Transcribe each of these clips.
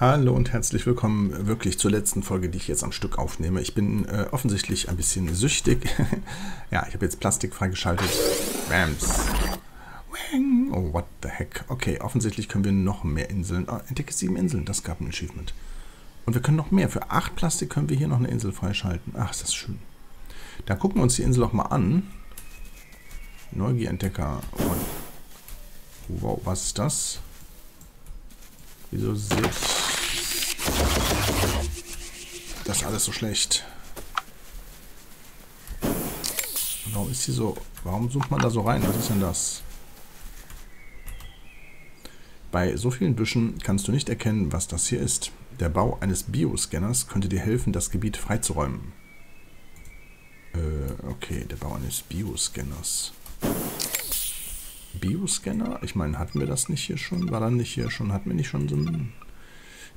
Hallo und herzlich willkommen wirklich zur letzten Folge, die ich jetzt am Stück aufnehme. Ich bin offensichtlich ein bisschen süchtig. Ja, ich habe jetzt Plastik freigeschaltet. Rams. Oh, what the heck. Okay, offensichtlich können wir noch mehr Inseln. Oh, entdecke 7 Inseln, das gab ein Achievement. Und wir können noch mehr. Für 8 Plastik können wir hier noch eine Insel freischalten. Ach, ist das schön. Da gucken wir uns die Insel auch mal an. Neugierentdecker. Wow, was ist das? Wieso seht das alles so schlecht? Warum ist die so... Warum sucht man da so rein? Was ist denn das? Bei so vielen Büschen kannst du nicht erkennen, was das hier ist. Der Bau eines Bioscanners könnte dir helfen, das Gebiet freizuräumen. Okay, der Bau eines Bioscanners. Bioscanner? Ich meine, hatten wir das nicht hier schon? War dann nicht hier schon? Hatten wir nicht schon so einen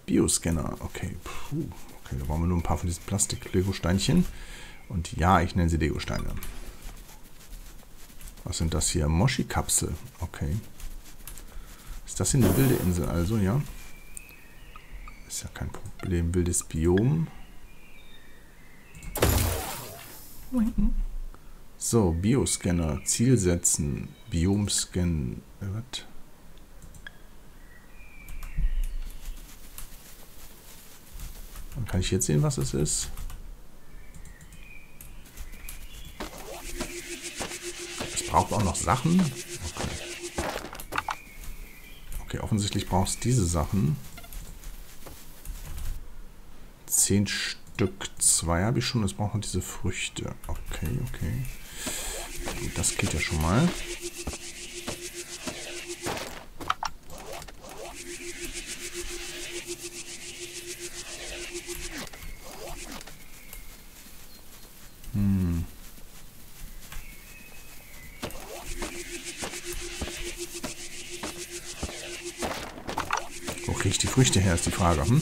Bioscanner? Okay, puh. Okay, da brauchen wir nur ein paar von diesen Plastik-Lego-Steinchen. Und ja, ich nenne sie Lego-Steine. Was sind das hier? Moshi-Kapsel. Okay. Ist das hier eine wilde Insel also, ja? Ist ja kein Problem. Wildes Biom. So, Bioscanner, Ziel setzen, Biomscan, was? Dann kann ich jetzt sehen, was es ist. Es braucht auch noch Sachen. Okay, okay, offensichtlich braucht es diese Sachen. 10 Stück, 2 habe ich schon, es braucht noch diese Früchte. Okay, okay. Das geht ja schon mal. Wo kriege ich die Früchte her, ist die Frage. Hm?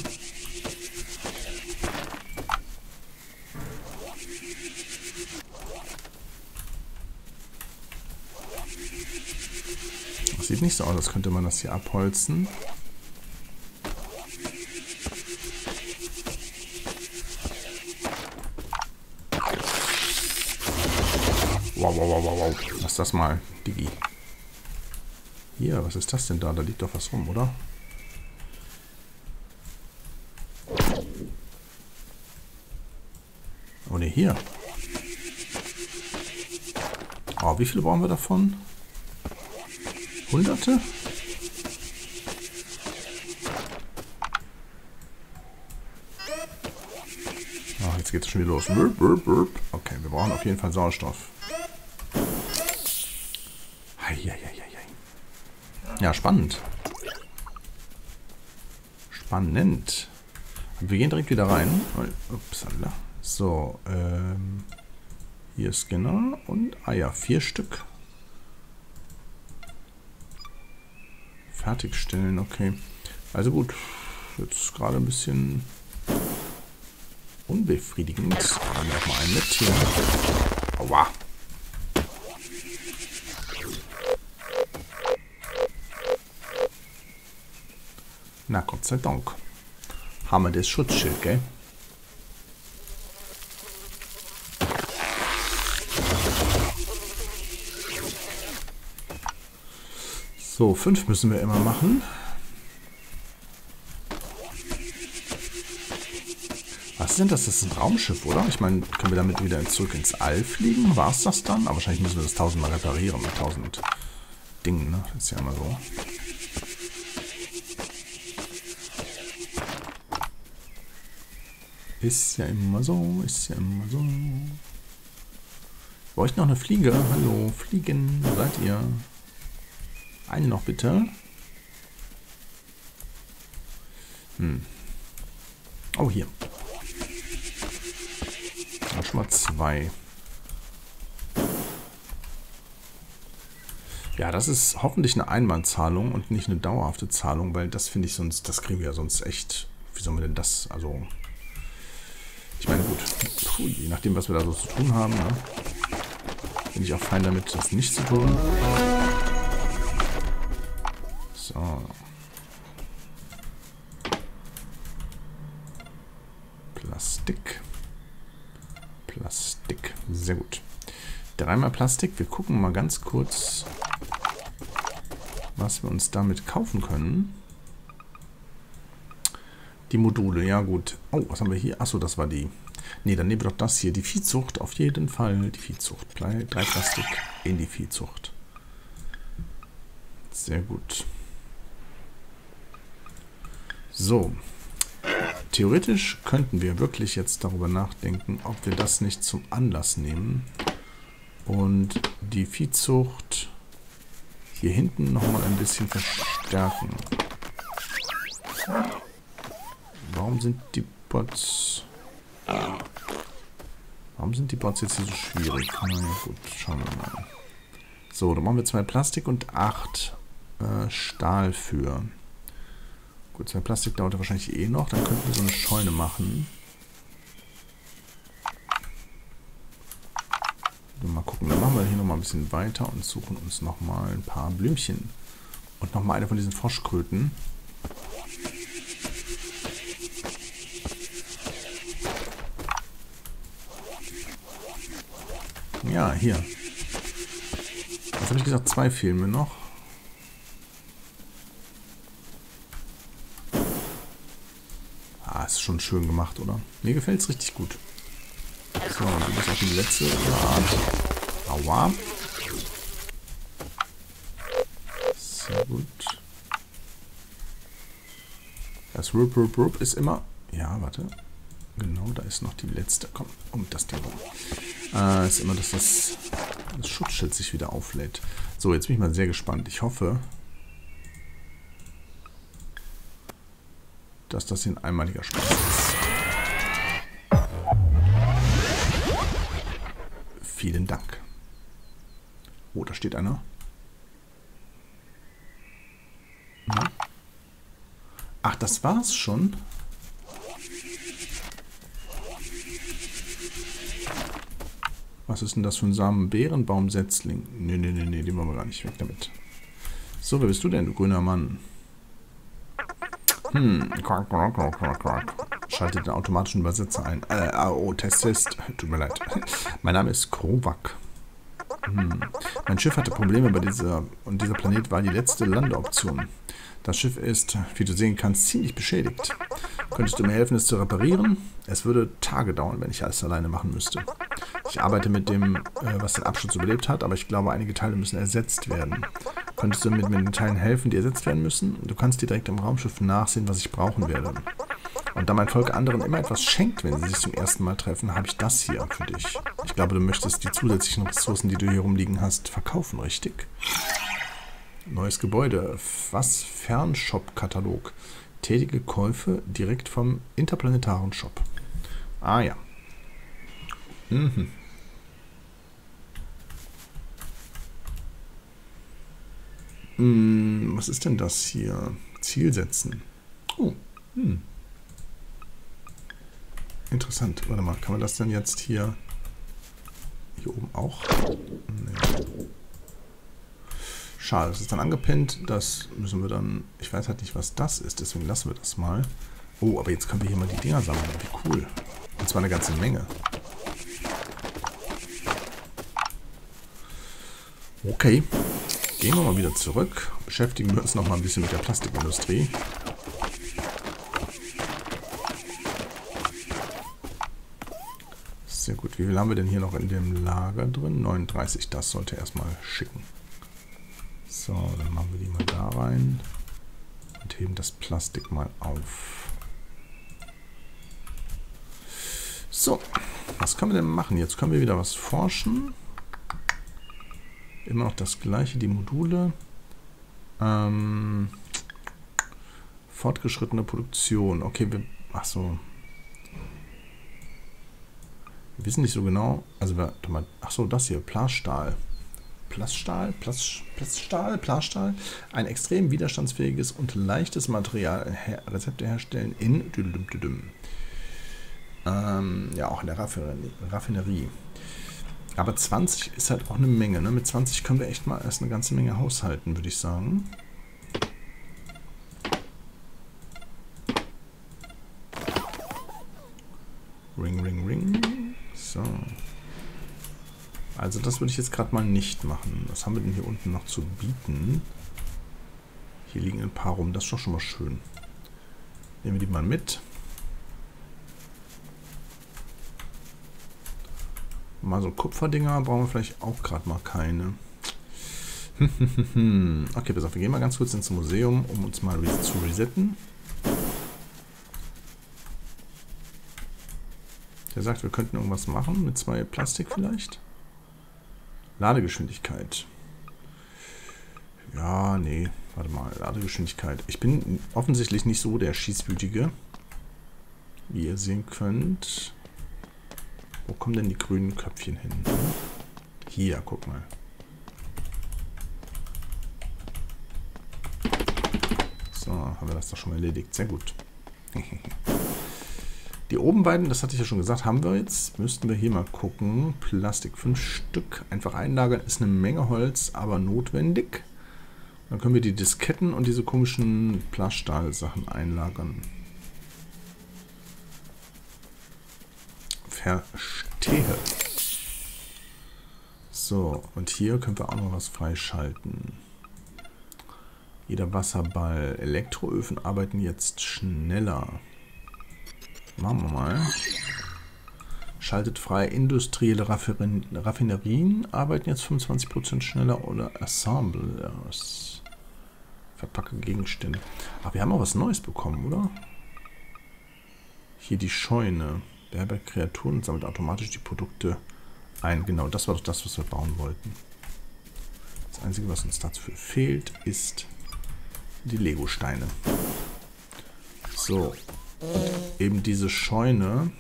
Sieht nicht so aus, als könnte man das hier abholzen. Wow, wow, wow, wow, wow. Lass das mal, Digi. Hier, was ist das denn da? Da liegt doch was rum, oder? Oh ne, hier. Oh, wie viele brauchen wir davon? Hunderte? Ach, jetzt geht's schon wieder los. Okay, wir brauchen auf jeden Fall Sauerstoff. Ja, spannend. Spannend. Wir gehen direkt wieder rein. Upsala. So, hier ist Scanner und Eier. 4 Stück. Fertigstellen, okay. Also gut, jetzt gerade ein bisschen unbefriedigend. Haben wir auch mal einen mit hier. Aua. Na, Gott sei Dank. Haben wir das Schutzschild, gell? So, 5 müssen wir immer machen. Was sind das? Das ist ein Raumschiff, oder? Ich meine, können wir damit wieder zurück ins All fliegen? War es das dann? Aber wahrscheinlich müssen wir das 1000-mal reparieren mit 1000 Dingen, ne? Das ist ja immer so. Ist ja immer so, ist ja immer so. Wir bräuchten noch eine Fliege. Hallo, Fliegen, wo seid ihr? Eine noch bitte. Hm. Oh, hier. Noch schon mal 2. Ja, das ist hoffentlich eine Einmalzahlung und nicht eine dauerhafte Zahlung, weil das finde ich sonst, das kriegen wir ja sonst echt. Wie sollen wir denn das? Also, ich meine, gut, puh, je nachdem, was wir da so zu tun haben, ne, bin ich auch fein damit, das nicht zu tun. Plastik. Plastik. Sehr gut. Dreimal Plastik. Wir gucken mal ganz kurz, was wir uns damit kaufen können. Die Module, ja gut. Oh, was haben wir hier? Achso, das war die. Ne, dann nehmen wir doch das hier. Die Viehzucht, auf jeden Fall. Die Viehzucht. 3 Plastik in die Viehzucht. Sehr gut. So. Theoretisch könnten wir wirklich jetzt darüber nachdenken, ob wir das nicht zum Anlass nehmen. Und die Viehzucht hier hinten nochmal ein bisschen verstärken. Warum sind die Bots... Warum sind die Bots jetzt hier so schwierig? Na ja, gut, schauen wir mal. So, dann machen wir 2 Plastik und 8 Stahl für. Gut, 2 Plastik dauert ja wahrscheinlich eh noch. Dann könnten wir so eine Scheune machen. Mal gucken, dann machen wir hier nochmal ein bisschen weiter und suchen uns nochmal ein paar Blümchen. Und nochmal eine von diesen Froschkröten. Ja, hier. Was habe ich gesagt? 2 fehlen mir noch. Ah, ist schon schön gemacht, oder? Mir gefällt es richtig gut. So, dann ist auch die letzte Art. Aua. Sehr gut. Das Rup, Rup, Rup ist immer... Ja, warte. Genau, da ist noch die letzte. Komm, um das Ding rum. Ist immer, dass das Schutzschild sich wieder auflädt. So, jetzt bin ich mal sehr gespannt. Ich hoffe, dass das hier ein einmaliger Spaß ist. Vielen Dank. Oh, da steht einer. Ach, das war's schon? Was ist denn das für ein Samen? Bärenbaumsetzling. Nee, den wollen wir gar nicht. Weg damit. So, wer bist du denn, du grüner Mann? Quack, quack, quack, quack, quack. Schaltet den automatischen Übersetzer ein. Oh, Test. Tut mir leid. Mein Name ist Krovac. Mein Schiff hatte Probleme bei dieser Planet war die letzte Landeoption. Das Schiff ist, wie du sehen kannst, ziemlich beschädigt. Könntest du mir helfen, es zu reparieren? Es würde Tage dauern, wenn ich alles alleine machen müsste. Ich arbeite mit dem, was den Absturz überlebt hat, aber ich glaube, einige Teile müssen ersetzt werden. Könntest du mit den Teilen helfen, die ersetzt werden müssen? Du kannst dir direkt im Raumschiff nachsehen, was ich brauchen werde. Und da mein Volk anderen immer etwas schenkt, wenn sie sich zum ersten Mal treffen, habe ich das hier für dich. Ich glaube, du möchtest die zusätzlichen Ressourcen, die du hier rumliegen hast, verkaufen, richtig? Neues Gebäude. Was? Fernshop-Katalog. Tätige Käufe direkt vom interplanetaren Shop. Ah ja. Was ist denn das hier? Ziel setzen. Oh. Interessant. Warte mal, kann man das denn jetzt hier oben auch? Nee. Schade, das ist dann angepinnt. Das müssen wir dann... Ich weiß halt nicht, was das ist, deswegen lassen wir das mal. Oh, aber jetzt können wir hier mal die Dinger sammeln. Wie cool. Und zwar eine ganze Menge. Okay. Gehen wir mal wieder zurück. Beschäftigen wir uns noch mal ein bisschen mit der Plastikindustrie. Sehr gut. Wie viel haben wir denn hier noch in dem Lager drin? 39. Das sollte erstmal schicken. So, dann machen wir die mal da rein. Und heben das Plastik mal auf. So. Was können wir denn machen? Jetzt können wir wieder was forschen. Immer noch das gleiche, die Module. Fortgeschrittene Produktion. Okay, wir... Achso. Wir wissen nicht so genau... Also, achso, das hier. Plasstahl. Plasstahl. Ein extrem widerstandsfähiges und leichtes Material. Rezepte herstellen in... ja, auch in der Raffinerie. Aber 20 ist halt auch eine Menge. Ne? Mit 20 können wir echt mal erst eine ganze Menge haushalten, würde ich sagen. Ring, ring, ring. So. Also das würde ich jetzt gerade mal nicht machen. Was haben wir denn hier unten noch zu bieten? Hier liegen ein paar rum. Das ist doch schon mal schön. Nehmen wir die mal mit. Mal so Kupferdinger brauchen wir vielleicht auch gerade mal keine. Okay, pass auf, wir gehen mal ganz kurz ins Museum, um uns mal zu resetten. Der sagt, wir könnten irgendwas machen mit 2 Plastik vielleicht. Ladegeschwindigkeit. Ja, nee, warte mal, Ladegeschwindigkeit. Ich bin offensichtlich nicht so der Schießwütige, wie ihr sehen könnt. Wo kommen denn die grünen Köpfchen hin? Hier, guck mal. So, haben wir das doch schon mal erledigt. Sehr gut. Die oben beiden, das hatte ich ja schon gesagt, haben wir jetzt. Müssten wir hier mal gucken. Plastik 5 Stück. Einfach einlagern ist eine Menge Holz, aber notwendig. Dann können wir die Disketten und diese komischen Plaststahl-Sachen einlagern. Verstehe. So, und hier können wir auch noch was freischalten. Jeder Wasserball. Elektroöfen arbeiten jetzt schneller. Machen wir mal. Schaltet frei. Industrielle Raffinerien arbeiten jetzt 25% schneller oder Assemblers. Verpacke Gegenstände. Aber wir haben auch was Neues bekommen, oder? Hier die Scheune. Beherbergt Kreaturen und sammelt automatisch die Produkte ein. Genau, das war doch das, was wir bauen wollten. Das Einzige, was uns dafür fehlt, ist die Lego-Steine. So. Und eben diese Scheune,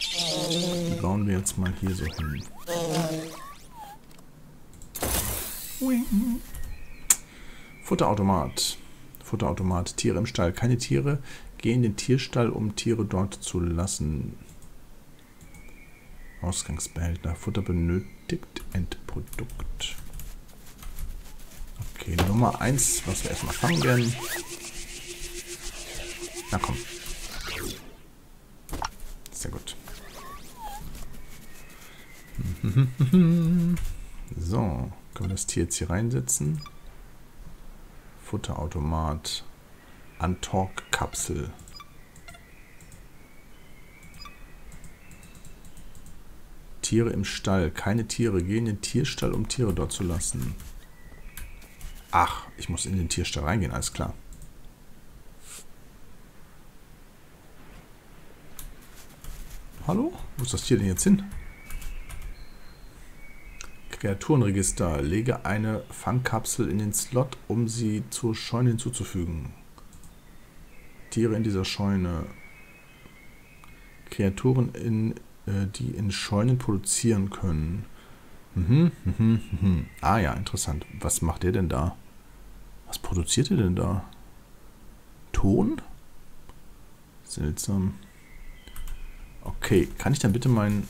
die bauen wir jetzt mal hier so hin. Futterautomat. Futterautomat. Tiere im Stall. Keine Tiere. Geh in den Tierstall, um Tiere dort zu lassen. Ausgangsbehälter. Futter benötigt. Endprodukt. Okay, Nummer 1, was wir erstmal fangen werden. Na komm. Sehr gut. So, können wir das Tier jetzt hier reinsetzen? Futterautomat. Antorkkapsel. Tiere im Stall. Keine Tiere. Geh in den Tierstall, um Tiere dort zu lassen. Ach, ich muss in den Tierstall reingehen, alles klar. Hallo? Wo ist das Tier denn jetzt hin? Kreaturenregister. Lege eine Fangkapsel in den Slot, um sie zur Scheune hinzuzufügen. Tiere in dieser Scheune. Kreaturen, die in Scheunen produzieren können. Ah ja, interessant. Was macht der denn da? Was produziert er denn da? Ton? Seltsam. Okay, kann ich dann bitte mein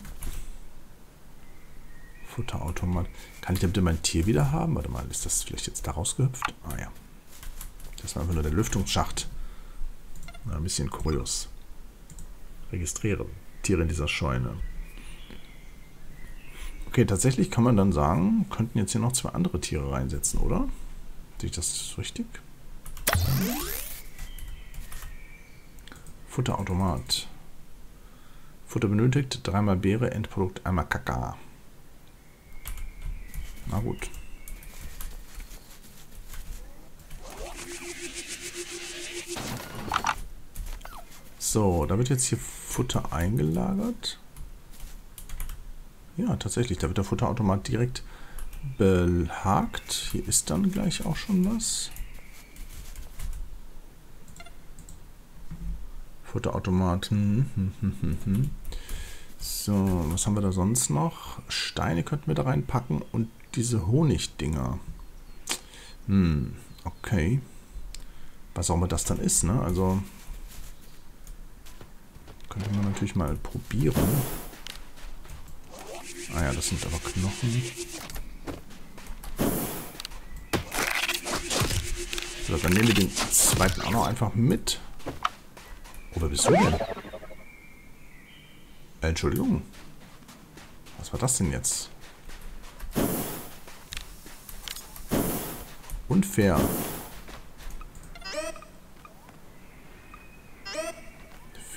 Futterautomat... Kann ich dann bitte mein Tier wieder haben? Warte mal, ist das vielleicht jetzt da rausgehüpft? Ah ja. Das war einfach nur der Lüftungsschacht. War ein bisschen kurios. Registriere Tiere in dieser Scheune. Okay, tatsächlich kann man dann sagen, könnten jetzt hier noch 2 andere Tiere reinsetzen, oder? Sehe ich das richtig? Futterautomat. Futter benötigt, 3 mal Beere, Endprodukt, 1 mal Kaka. Na gut. So, da wird jetzt hier Futter eingelagert. Ja, tatsächlich, da wird der Futterautomat direkt behakt. Hier ist dann gleich auch schon was. Futterautomaten. So, was haben wir da sonst noch? Steine könnten wir da reinpacken und diese Honigdinger. Okay. Was auch immer das dann ist, ne? Also könnte man natürlich mal probieren. Ah ja, das sind aber Knochen. So, dann nehmen wir den zweiten auch noch einfach mit. Oder bist du denn? Entschuldigung. Was war das denn jetzt? Unfair.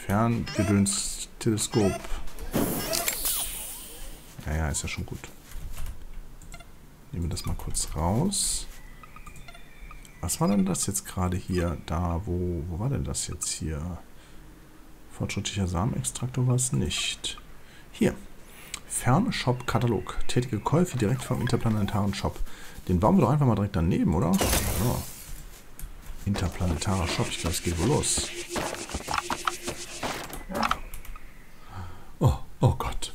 Ferngedöns-Teleskop. Naja, ist ja schon gut. Nehmen wir das mal kurz raus. Was war denn das jetzt gerade hier? Da, wo war denn das jetzt hier? Fortschrittlicher Samenextraktor war es nicht. Hier. Fernshop-Katalog. Tätige Käufe direkt vom interplanetaren Shop. Den bauen wir doch einfach mal direkt daneben, oder? Ja. Interplanetarer Shop. Ich glaube, es geht wohl los. Oh, oh Gott.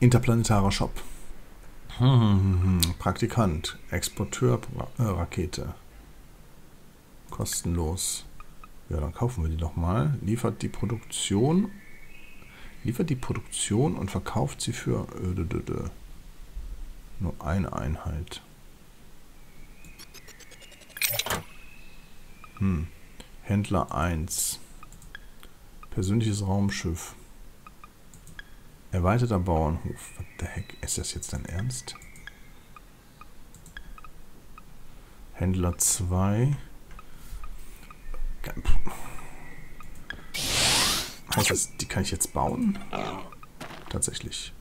Interplanetarer Shop. Praktikant. Exporteur Rakete. Kostenlos. Ja, dann kaufen wir die doch mal. Liefert die Produktion und verkauft sie für nur eine Einheit. Händler 1. Persönliches Raumschiff. Erweiterter Bauernhof. What the heck? Ist das jetzt dein Ernst? Händler 2. Heißt das, die kann ich jetzt bauen? Tatsächlich.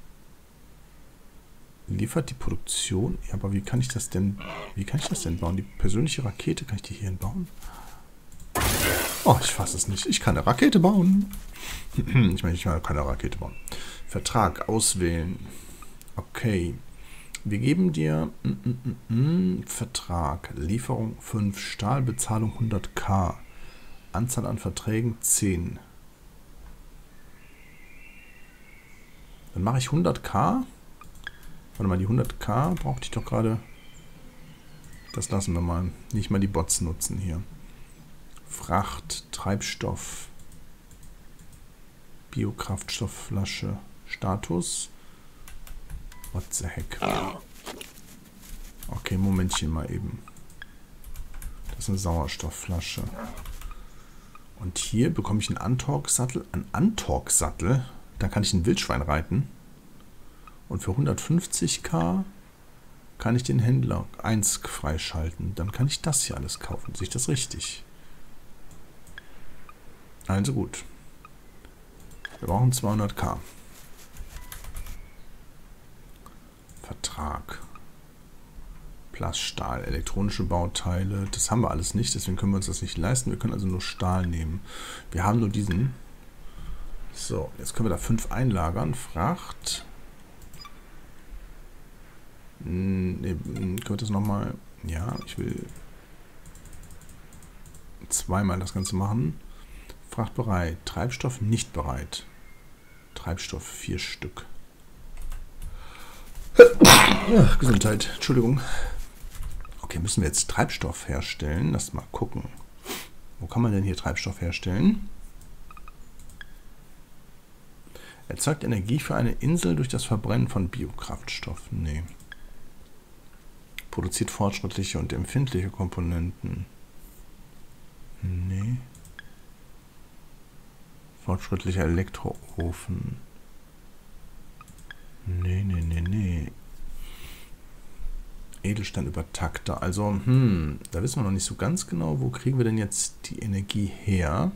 Liefert die Produktion? Ja, aber wie kann ich das denn? Wie kann ich das denn bauen? Die persönliche Rakete, kann ich die hierhin bauen? Oh, ich fasse es nicht. Ich kann eine Rakete bauen. Ich kann keine Rakete bauen. Vertrag auswählen. Okay. Wir geben dir Vertrag. Lieferung 5. Stahlbezahlung 100.000. Anzahl an Verträgen 10. Dann mache ich 100.000. Warte mal, die 100.000 brauchte ich doch gerade. Das lassen wir mal. Nicht mal die Bots nutzen hier. Fracht, Treibstoff, Biokraftstoffflasche, Status. What the heck? Okay, Momentchen mal eben. Das ist eine Sauerstoffflasche. Und hier bekomme ich einen Antorksattel. Ein Antorksattel? Da kann ich ein Wildschwein reiten. Und für 150.000 kann ich den Händler 1 freischalten. Dann kann ich das hier alles kaufen. Sehe ich das richtig? Also gut. Wir brauchen 200.000. Vertrag. Plaststahl, elektronische Bauteile. Das haben wir alles nicht, deswegen können wir uns das nicht leisten. Wir können also nur Stahl nehmen. Wir haben nur diesen. So, jetzt können wir da 5 einlagern. Fracht. Könnte es nochmal... Ja, ich will zweimal das Ganze machen. Fracht bereit. Treibstoff nicht bereit. Treibstoff 4 Stück. Ach, Gesundheit. Entschuldigung. Okay, müssen wir jetzt Treibstoff herstellen. Lass mal gucken. Wo kann man denn hier Treibstoff herstellen? Erzeugt Energie für eine Insel durch das Verbrennen von Biokraftstoff. Nee. Produziert fortschrittliche und empfindliche Komponenten. Nee. Fortschrittlicher Elektroofen. Nee, nee, nee, nee. Edelstein übertakter. Also, da wissen wir noch nicht so ganz genau, wo kriegen wir denn jetzt die Energie her?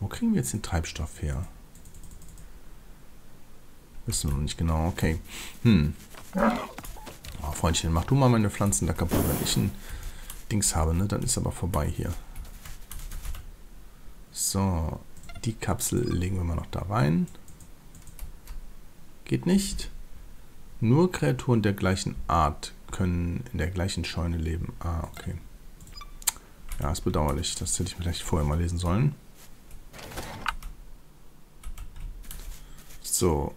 Wo kriegen wir jetzt den Treibstoff her? Wissen wir noch nicht genau. Okay. Oh, Freundchen, mach du mal meine Pflanzen da kaputt. Wenn ich ein Dings habe, ne? Dann ist aber vorbei hier. So, die Kapsel legen wir mal noch da rein. Geht nicht. Nur Kreaturen der gleichen Art können in der gleichen Scheune leben. Ah, okay. Ja, ist bedauerlich. Das hätte ich vielleicht vorher mal lesen sollen. So.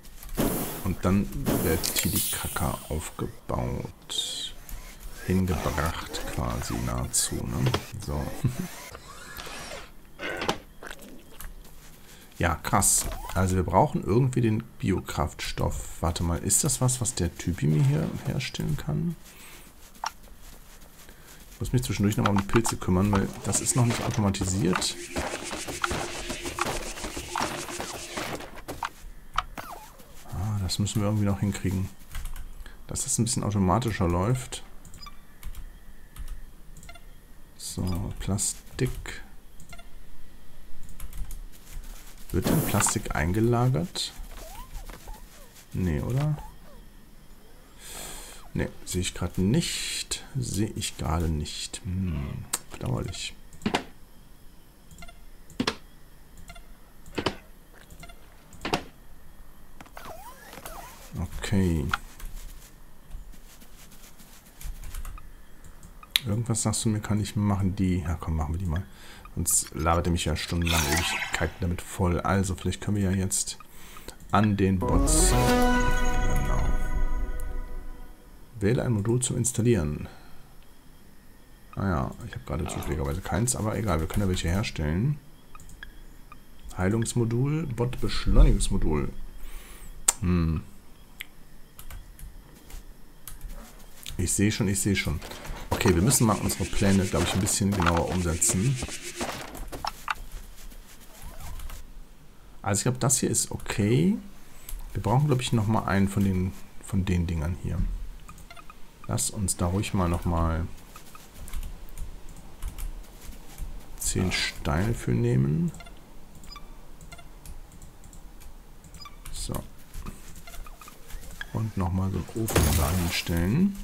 Und dann wird hier die Kaka aufgebaut. Hingebracht quasi nahezu. Ne? So. Ja, krass. Also wir brauchen irgendwie den Biokraftstoff. Warte mal, ist das was, was der Typi mir hier herstellen kann? muss mich zwischendurch nochmal um die Pilze kümmern, weil das ist noch nicht automatisiert. Ah, das müssen wir irgendwie noch hinkriegen. Dass das ein bisschen automatischer läuft. So, Plastik. Wird denn Plastik eingelagert? Nee, oder? Ne, sehe ich gerade nicht. Sehe ich gerade nicht. Hm, bedauerlich. Okay. Irgendwas sagst du mir, kann ich machen? Die. Ja, komm, machen wir die mal. Sonst labert er mich ja stundenlang Ewigkeiten damit voll. Also, vielleicht können wir ja jetzt an den Bots. Wähle ein Modul zum Installieren. Ah ja, ich habe gerade zufälligerweise keins, aber egal, wir können ja welche herstellen. Heilungsmodul, Bot-Beschleunigungsmodul. Hm. Ich sehe schon, ich sehe schon. Okay, wir müssen mal unsere Pläne, glaube ich, ein bisschen genauer umsetzen. Also ich glaube, das hier ist okay. Wir brauchen, glaube ich, nochmal einen von den Dingern hier. Lass uns da ruhig mal nochmal 10 Steine für nehmen. So. Und nochmal so einen Ofen da hinstellen.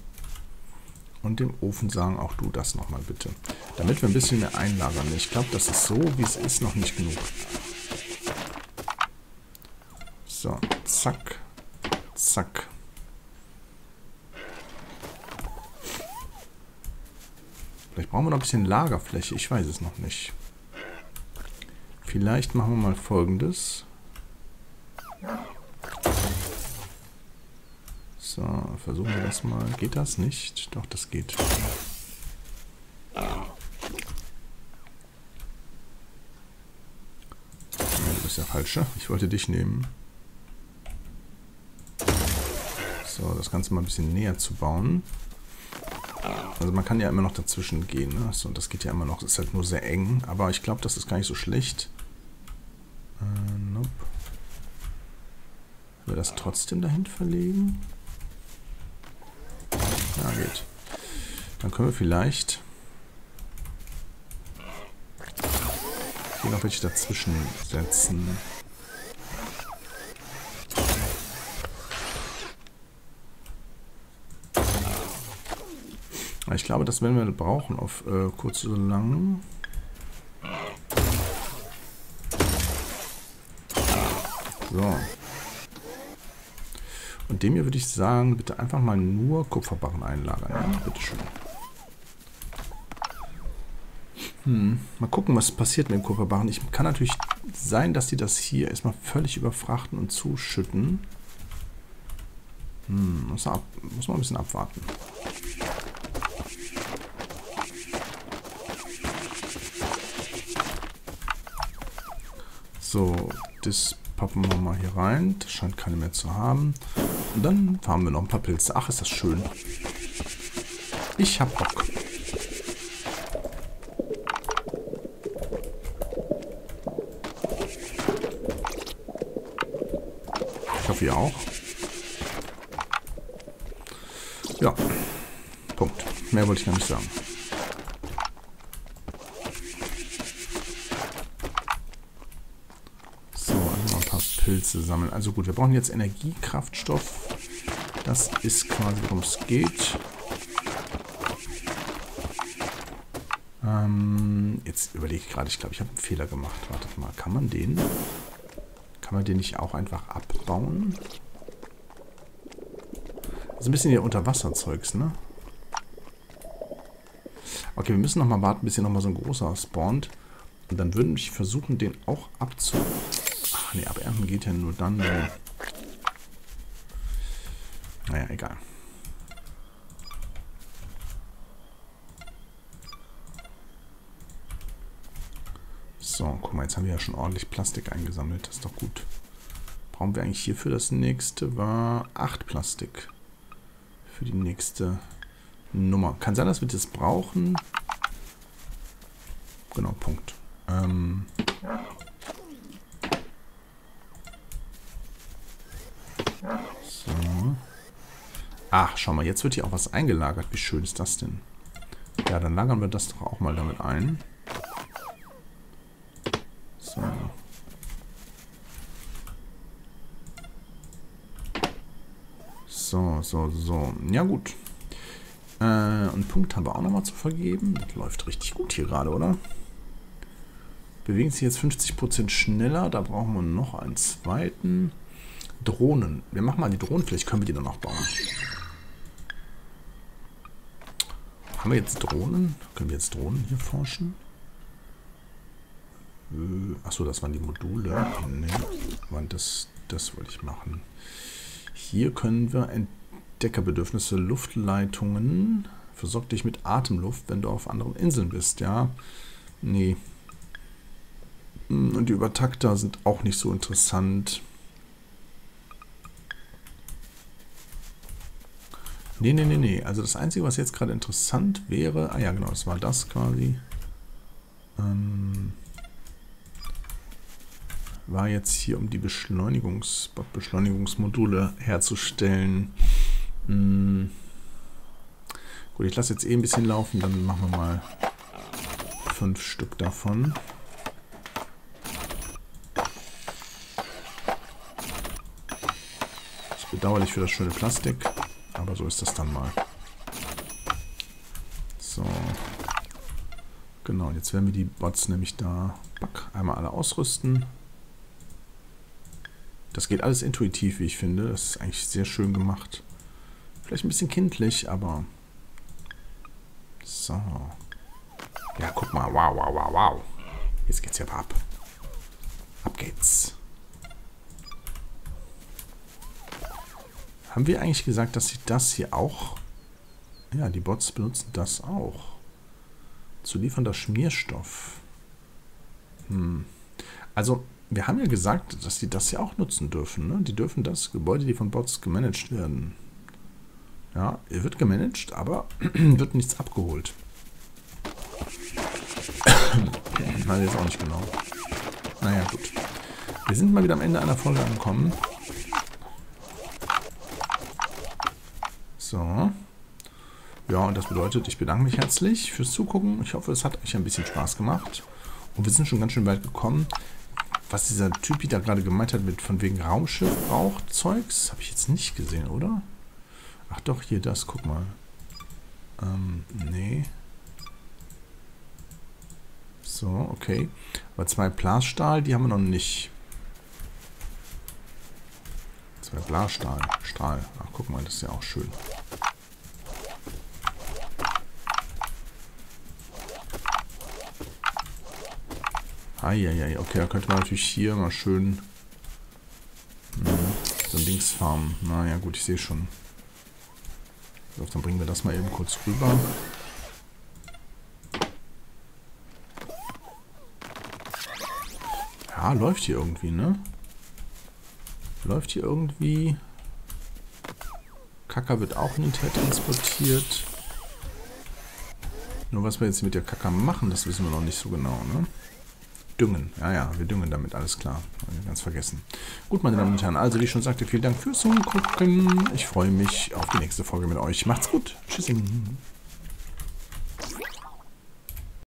Und dem Ofen sagen, auch du das nochmal bitte. Damit wir ein bisschen mehr einlagern. Ich glaube, das ist so, wie es ist, noch nicht genug. So, zack, zack. Vielleicht brauchen wir noch ein bisschen Lagerfläche. Ich weiß es noch nicht. Vielleicht machen wir mal Folgendes. So, versuchen wir das mal. Geht das nicht? Doch, das geht. Du bist ja falsch. Ich wollte dich nehmen. So, das Ganze mal ein bisschen näher zu bauen. Also man kann ja immer noch dazwischen gehen, ne? So, das geht ja immer noch. Ist halt nur sehr eng. Aber ich glaube, das ist gar nicht so schlecht. Nope. Will das trotzdem dahin verlegen? Ja, geht. Dann können wir vielleicht hier noch welche dazwischen setzen. Ich glaube, das werden wir brauchen auf kurz oder lang. So. Und dem hier würde ich sagen, bitte einfach mal nur Kupferbarren einlagern. Ja, bitteschön. Hm. Mal gucken, was passiert mit dem Kupferbarren. Ich kann natürlich sein, dass die das hier erstmal völlig überfrachten und zuschütten. Hm, muss man ein bisschen abwarten. So, das pappen wir mal hier rein. Das scheint keine mehr zu haben. Und dann farmen wir noch ein paar Pilze. Ach, ist das schön. Ich hab Bock. Ich hoffe, ihr auch. Ja. Punkt. Mehr wollte ich gar nicht sagen. Pilze sammeln. Also gut, wir brauchen jetzt Energiekraftstoff. Das ist quasi, worum es geht. Jetzt überlege ich gerade, ich glaube, ich habe einen Fehler gemacht. Wartet mal, kann man den nicht auch einfach abbauen? Also ein bisschen hier Unterwasserzeugs, ne? Okay, wir müssen nochmal warten, bis hier nochmal so ein großer spawnt. Und dann würde ich versuchen, den auch abzu... Ach nee, abernten geht ja nur dann. Naja, egal. So, guck mal, jetzt haben wir ja schon ordentlich Plastik eingesammelt. Das ist doch gut. Brauchen wir eigentlich hierfür? Das nächste war 8 Plastik. Für die nächste Nummer. Kann sein, dass wir das brauchen. Genau, Punkt. So. Ach, schau mal, jetzt wird hier auch was eingelagert. Wie schön ist das denn? Ja, dann lagern wir das doch auch mal damit ein. So. So, so, so. Ja, gut. Und Punkt haben wir auch nochmal zu vergeben. Das läuft richtig gut hier gerade, oder? Bewegen sich jetzt 50% schneller. Da brauchen wir noch einen zweiten. Drohnen. Wir machen mal die Drohnen. Vielleicht können wir die dann noch bauen. Haben wir jetzt Drohnen? Können wir jetzt Drohnen hier forschen? Achso, das waren die Module. Nee, das wollte ich machen. Hier können wir Deckerbedürfnisse, Luftleitungen. Versorg dich mit Atemluft, wenn du auf anderen Inseln bist, ja. Nee. Und die Übertakter sind auch nicht so interessant. Nee, nee, nee, nee. Also das Einzige, was jetzt gerade interessant wäre... Ah ja, genau, das war das quasi. War jetzt hier, um die Beschleunigungsmodule herzustellen. Gut, ich lasse jetzt eh ein bisschen laufen, dann machen wir mal 5 Stück davon. Ist bedauerlich für das schöne Plastik, aber so ist das dann mal. So. Genau, jetzt werden wir die Bots nämlich da einmal alle ausrüsten. Das geht alles intuitiv, wie ich finde. Das ist eigentlich sehr schön gemacht. Vielleicht ein bisschen kindlich, aber... So. Ja, guck mal. Wow, wow, wow, wow. Jetzt geht's hier ab. Ab geht's. Haben wir eigentlich gesagt, dass sie das hier auch... Ja, die Bots benutzen das auch. Zu liefernder Schmierstoff. Also, wir haben ja gesagt, dass sie das hier auch nutzen dürfen. Ne? Die dürfen das Gebäude, die von Bots gemanagt werden. Ja, wird gemanagt, aber wird nichts abgeholt. Nein, jetzt auch nicht genau. Naja, gut. Wir sind mal wieder am Ende einer Folge angekommen. So. Ja, und das bedeutet, ich bedanke mich herzlich fürs Zugucken. Ich hoffe, es hat euch ein bisschen Spaß gemacht. Und wir sind schon ganz schön weit gekommen. Was dieser Typi da gerade gemeint hat, mit von wegen Raumschiff braucht Zeugs, habe ich jetzt nicht gesehen, oder? Ach doch, hier das, guck mal. Nee. So, okay. Aber 2 Blasstahl, die haben wir noch nicht. 2 Blasstahl, Stahl. Ach, guck mal, das ist ja auch schön. Eieiei, okay, da könnte man natürlich hier mal schön so ein Dings farmen. Naja, gut, ich sehe schon. So, dann bringen wir das mal eben kurz rüber. Ja, läuft hier irgendwie, ne? Läuft hier irgendwie. Kaka wird auch nicht transportiert. Nur was wir jetzt mit der Kaka machen, das wissen wir noch nicht so genau, ne? Düngen. Ja, ja, wir düngen damit, alles klar. Ganz vergessen. Gut, meine Damen und Herren, also wie ich schon sagte, vielen Dank fürs Zugucken. Ich freue mich auf die nächste Folge mit euch. Macht's gut. Tschüss.